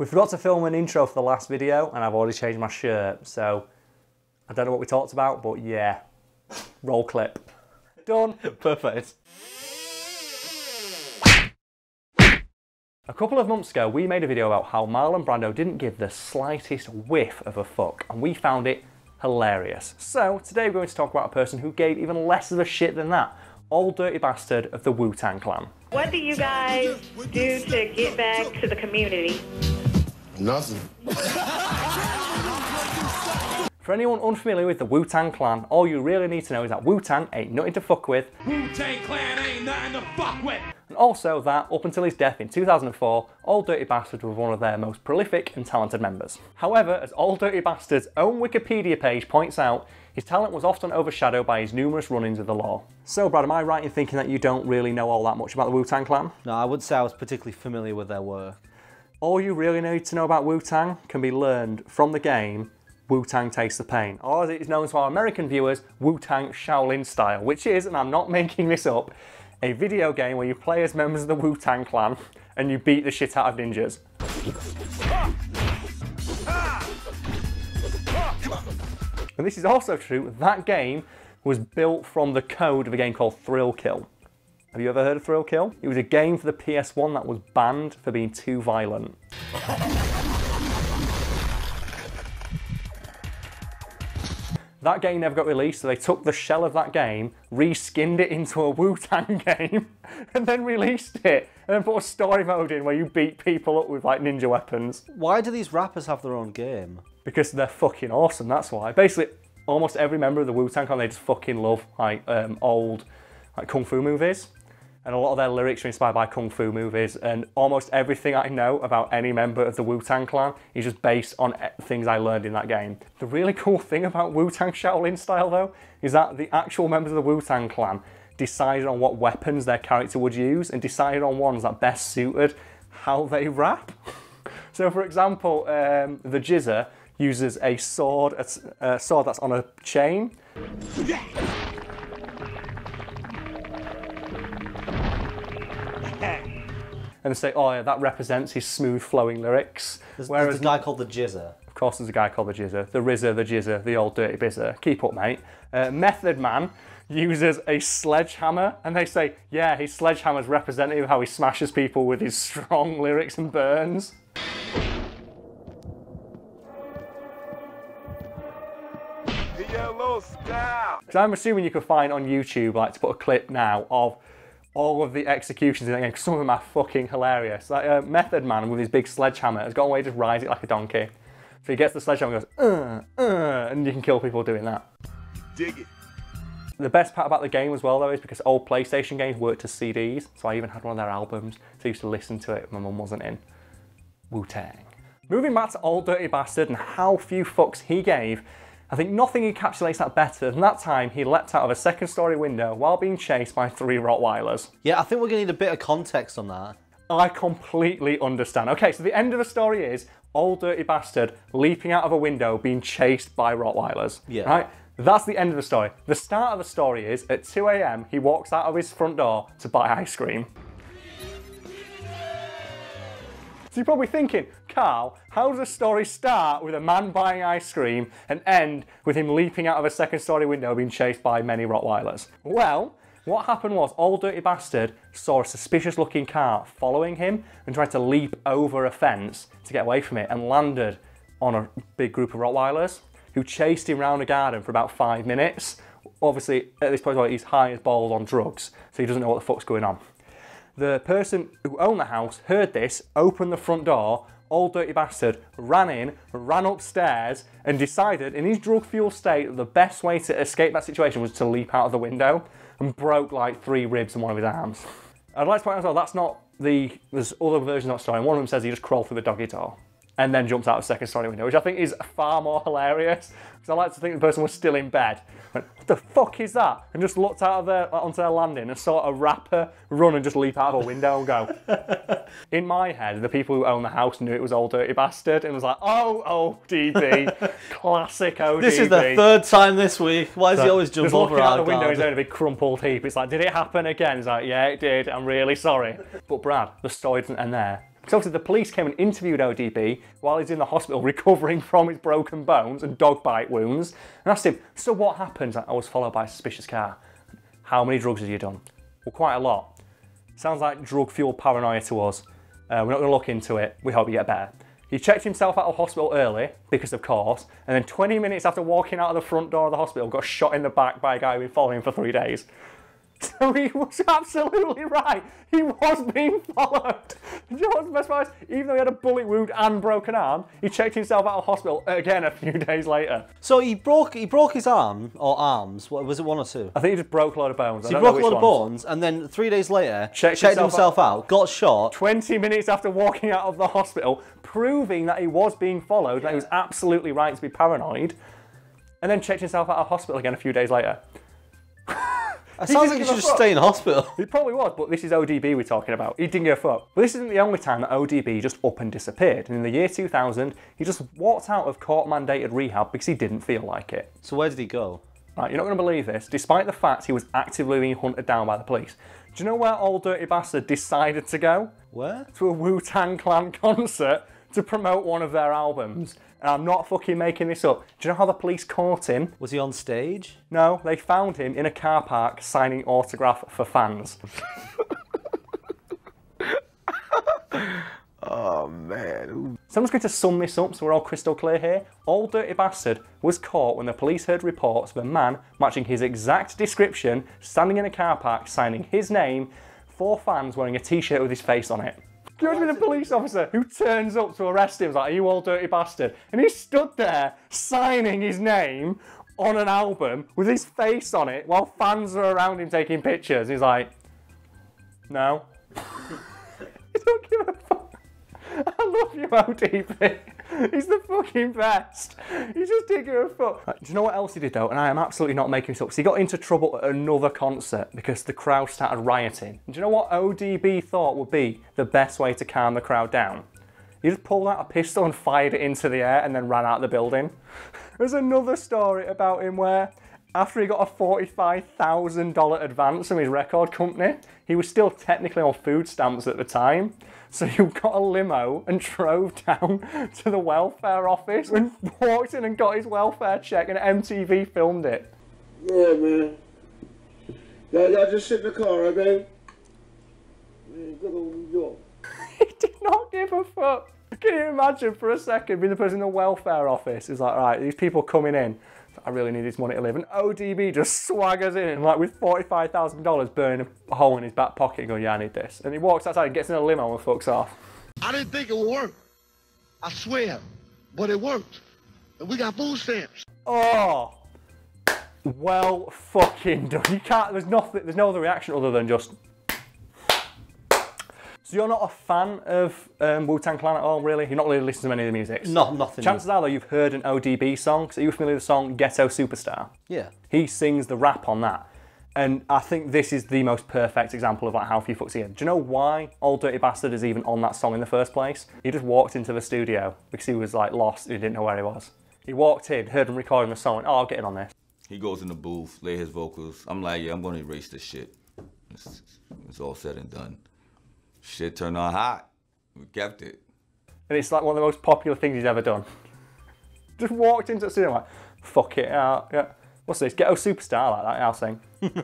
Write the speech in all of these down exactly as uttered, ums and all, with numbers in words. We forgot to film an intro for the last video and I've already changed my shirt, so I don't know what we talked about, but yeah. Roll clip. Done. Perfect. A couple of months ago, we made a video about how Marlon Brando didn't give the slightest whiff of a fuck, and we found it hilarious. So today we're going to talk about a person who gave even less of a shit than that, Old Dirty Bastard of the Wu-Tang Clan. What do you guys do to get back to the community? Nothing. For anyone unfamiliar with the Wu-Tang Clan, all you really need to know is that Wu-Tang ain't nothing to fuck with. Wu-Tang Clan ain't nothing to fuck with. And also that, up until his death in two thousand four, Old Dirty Bastard was one of their most prolific and talented members. However, as Old Dirty Bastard's own Wikipedia page points out, his talent was often overshadowed by his numerous run-ins with the law. So Brad, am I right in thinking that you don't really know all that much about the Wu-Tang Clan? No, I wouldn't say I was particularly familiar with their work. All you really need to know about Wu-Tang can be learned from the game Wu-Tang Taste the Pain, or as it is known to our American viewers, Wu-Tang Shaolin Style, which is, and I'm not making this up, a video game where you play as members of the Wu-Tang Clan and you beat the shit out of ninjas. And this is also true, that game was built from the code of a game called Thrill Kill. Have you ever heard of Thrill Kill? It was a game for the P S one that was banned for being too violent. That game never got released, so they took the shell of that game, reskinned it into a Wu-Tang game, and then released it, and then put a story mode in where you beat people up with like ninja weapons. Why do these rappers have their own game? Because they're fucking awesome, that's why. Basically, almost every member of the Wu-Tang Clan, they just fucking love like um, old like kung fu movies, and a lot of their lyrics are inspired by kung fu movies, and almost everything I know about any member of the Wu-Tang Clan is just based on things I learned in that game. The really cool thing about Wu-Tang Shaolin Style though, is that the actual members of the Wu-Tang Clan decided on what weapons their character would use, and decided on ones that best suited how they rap. So for example, um, the G Z A uses a sword, a, a sword that's on a chain. And they say, oh yeah, that represents his smooth flowing lyrics. There's, Whereas, there's a guy called the G Z A. Of course there's a guy called the G Z A. The R Z A, the G Z A, the Old Dirty Bizzer. Keep up, mate. Uh, Method Man uses a sledgehammer, and they say, yeah, his sledgehammer's representative of how he smashes people with his strong lyrics and burns. Yellow style. So I'm assuming you can find on YouTube, like, to put a clip now of all of the executions in that game, because some of them are fucking hilarious. Like uh, Method Man with his big sledgehammer has got a way to ride it like a donkey. So he gets the sledgehammer and goes, uh, uh, and you can kill people doing that. Dig it. The best part about the game as well though is because old PlayStation games worked as C Ds, so I even had one of their albums, so I used to listen to it when my mum wasn't in. Wu-Tang. Moving back to Old Dirty Bastard and how few fucks he gave, I think nothing encapsulates that better than that time he leapt out of a second story window while being chased by three Rottweilers. Yeah, I think we're gonna need a bit of context on that. I completely understand. Okay, so the end of the story is Old Dirty Bastard leaping out of a window being chased by Rottweilers. Yeah. Right? That's the end of the story. The start of the story is at two A M he walks out of his front door to buy ice cream. So you're probably thinking, Carl, how does a story start with a man buying ice cream and end with him leaping out of a second story window being chased by many Rottweilers? Well, what happened was Old Dirty Bastard saw a suspicious looking car following him and tried to leap over a fence to get away from it and landed on a big group of Rottweilers who chased him round a garden for about five minutes. Obviously, at this point he's high as balls on drugs, so he doesn't know what the fuck's going on. The person who owned the house heard this, opened the front door, Old Dirty Bastard ran in, ran upstairs, and decided in his drug-fueled state that the best way to escape that situation was to leap out of the window, and broke like three ribs in one of his arms. I'd like to point out as well, that's not the, there's other versions of that story, and one of them says he just crawled through the doggy door, and then jumps out of the second story window, which I think is far more hilarious, because I like to think the person was still in bed, went, what the fuck is that? And just looked out of their, onto their landing and saw a rapper run and just leap out of a window and go. In my head, the people who own the house knew it was Old Dirty Bastard, and was like, oh, O D B, classic O D B. This is the third time this week, why does so, he always jump over looking out the window, he's in a big crumpled heap, it's like, did it happen again? He's like, yeah, it did, I'm really sorry. But Brad, the story doesn't end there. Because obviously the police came and interviewed O D B while he's in the hospital recovering from his broken bones and dog bite wounds, and asked him, so what happened? I was followed by a suspicious car. How many drugs have you done? Well, quite a lot. Sounds like drug-fueled paranoia to us. Uh, we're not gonna look into it. We hope you get better. He checked himself out of hospital early, because of course, and then twenty minutes after walking out of the front door of the hospital, got shot in the back by a guy who'd been following him for three days. So he was absolutely right. He was being followed. You know what's the best part? Even though he had a bullet wound and broken arm, he checked himself out of hospital again a few days later. So he broke he broke his arm, or arms, what, was it one or two? I think he just broke a load of bones. So he broke a load of bones, and then three days later, checked, checked himself, himself out, got shot. twenty minutes after walking out of the hospital, proving that he was being followed, yeah. That he was absolutely right to be paranoid, and then checked himself out of hospital again a few days later. It sounds like he should just stay in hospital. He probably was, but this is O D B we're talking about. He didn't give a fuck. But this isn't the only time that O D B just up and disappeared. And in the year two thousand, he just walked out of court-mandated rehab because he didn't feel like it. So where did he go? Right, you're not going to believe this. Despite the fact he was actively being hunted down by the police. Do you know where Old Dirty Bastard decided to go? Where? To a Wu-Tang Clan concert to promote one of their albums. And I'm not fucking making this up. Do you know how the police caught him? Was he on stage? No, they found him in a car park signing autograph for fans. Oh, man. So I'm just going to sum this up so we're all crystal clear here. Old Dirty Bastard was caught when the police heard reports of a man matching his exact description, standing in a car park, signing his name for fans wearing a t-shirt with his face on it. You know, there's been a police officer who turns up to arrest him, he's like, are you Old Dirty Bastard? And he stood there signing his name on an album with his face on it while fans are around him taking pictures. And he's like, no. I don't give a fuck. I love you, O D B. He's the fucking best. He just didn't give a fuck. Do you know what else he did though? And I am absolutely not making this up. So he got into trouble at another concert because the crowd started rioting. And do you know what O D B thought would be the best way to calm the crowd down? He just pulled out a pistol and fired it into the air and then ran out of the building. There's another story about him where after he got a forty-five thousand dollar advance from his record company, he was still technically on food stamps at the time. So he got a limo and drove down to the welfare office and walked in and got his welfare check, and M T V filmed it. Yeah, man. Y'all just sit in the car, right, babe? Man, good old New York. He did not give a fuck. Can you imagine for a second being the person in the welfare office? He's like, right, these people coming in. I really need this money to live. And O D B just swaggers in and like with forty-five thousand dollars burning a hole in his back pocket and going, yeah, I need this. And he walks outside and gets in a limo and fucks off. I didn't think it would work. I swear. But it worked. And we got food stamps. Oh. Well fucking done. You can't, there's nothing, there's no other reaction other than just. So you're not a fan of um, Wu-Tang Clan at all, really? You're not really listening to any of the music? No, nothing. Chances are, though, you've heard an O D B song, because are you familiar with the song Ghetto Superstar? Yeah. He sings the rap on that. And I think this is the most perfect example of like, how few fucks he in. Do you know why Old Dirty Bastard is even on that song in the first place? He just walked into the studio because he was like lost and he didn't know where he was. He walked in, heard him recording the song, and, oh, I'll get in on this. He goes in the booth, lay his vocals. I'm like, yeah, I'm going to erase this shit. It's, it's all said and done. Shit turned on hot. We kept it. And it's like one of the most popular things he's ever done. Just walked into the studio like, fuck it out. Yeah. What's this? Ghetto Superstar like that, I'll sing.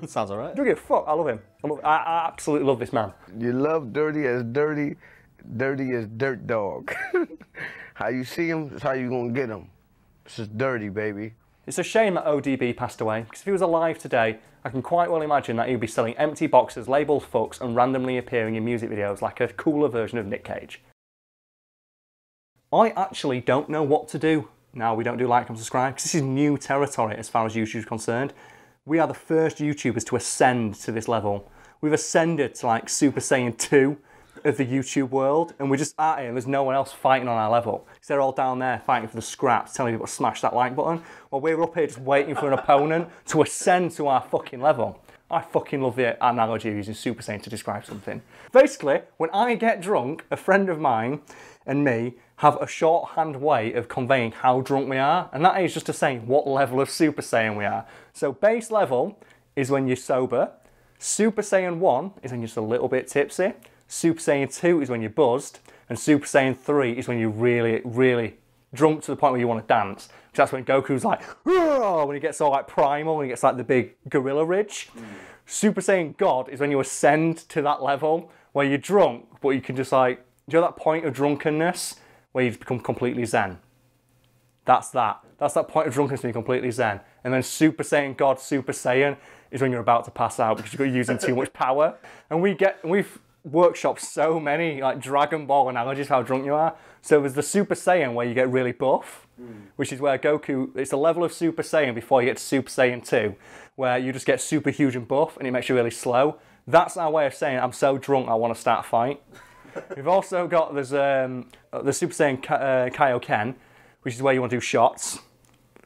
Sounds alright. Don't give a fuck, I love him. I, love, I, I absolutely love this man. You love Dirty as dirty, dirty as dirt dog. How you see him is how you gonna get him. It's just dirty, baby. It's a shame that O D B passed away, because if he was alive today, I can quite well imagine that he would be selling empty boxes, labelled fucks, and randomly appearing in music videos like a cooler version of Nick Cage. I actually don't know what to do. Now we don't do like and subscribe, because this is new territory as far as YouTube is concerned. We are the first YouTubers to ascend to this level. We've ascended to like Super Saiyan two of the YouTube world, and we're just at it, and there's no one else fighting on our level. Because they're all down there fighting for the scraps, telling people to smash that like button, while we're up here just waiting for an opponent to ascend to our fucking level. I fucking love the analogy of using Super Saiyan to describe something. Basically, when I get drunk, a friend of mine and me have a shorthand way of conveying how drunk we are, and that is just to say what level of Super Saiyan we are. So base level is when you're sober, Super Saiyan one is when you're just a little bit tipsy, Super Saiyan two is when you're buzzed, and Super Saiyan three is when you really, really drunk to the point where you want to dance. Because that's when Goku's like, when he gets all like primal, when he gets like the big gorilla ridge. Mm. Super Saiyan God is when you ascend to that level where you're drunk, but you can just like, do you know that point of drunkenness where you've become completely zen? That's that. That's that point of drunkenness when you're completely zen. And then Super Saiyan God, Super Saiyan is when you're about to pass out because you're using too much power. And we get, we've workshopped so many like Dragon Ball analogies how drunk you are. So there's the Super Saiyan where you get really buff, mm. which is where Goku, it's a level of Super Saiyan before you get to Super Saiyan two, where you just get super huge and buff and it makes you really slow. That's our way of saying, I'm so drunk I want to start a fight. We've also got, there's um, the Super Saiyan Ka uh, Kaioken, which is where you want to do shots.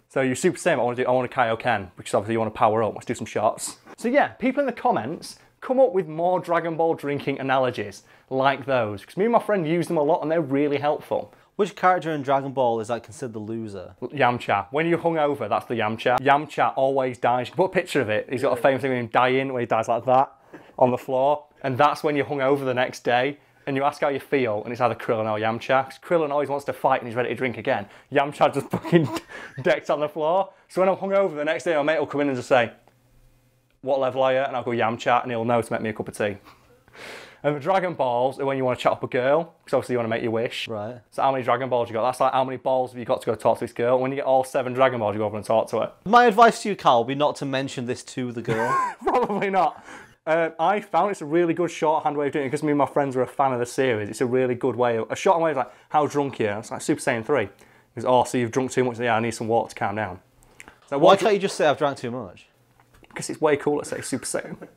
So you're Super Saiyan, I want to do, I want a Kaioken, which is obviously you want to power up, let's do some shots. So yeah, people in the comments, come up with more Dragon Ball drinking analogies like those. Because me and my friend use them a lot and they're really helpful. Which character in Dragon Ball is like considered the loser? Yamcha. When you're hungover, that's the Yamcha. Yamcha always dies. You can put a picture of it. He's got a famous thing with him dying where he dies like that on the floor. And that's when you're hungover the next day and you ask how you feel and it's either Krillin or Yamcha. Because Krillin always wants to fight and he's ready to drink again. Yamcha just fucking decked on the floor. So when I'm hungover the next day, my mate will come in and just say, what level are you? And I'll go Yamcha, and he'll know to make me a cup of tea. And the Dragon Balls are when you want to chat up a girl, because obviously you want to make your wish. Right. So how many Dragon Balls you got? That's like how many balls have you got to go talk to this girl? When you get all seven Dragon Balls, you go over and talk to her. My advice to you, Carl, would be not to mention this to the girl. Probably not. Uh, I found it's a really good shorthand way of doing it, because me and my friends were a fan of the series. It's a really good way. Of, a shorthand way is like, how drunk are you? It's like Super Saiyan three. Because, oh, so you've drunk too much. Yeah, I need some water to calm down. So why can't you just say I've drank too much? Because it's way cooler to say Super Saiyan.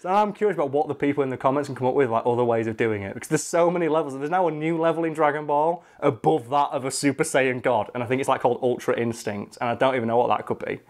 So I'm curious about what the people in the comments can come up with, like other ways of doing it. Because there's so many levels. There's now a new level in Dragon Ball above that of a Super Saiyan God. And I think it's like called Ultra Instinct. And I don't even know what that could be.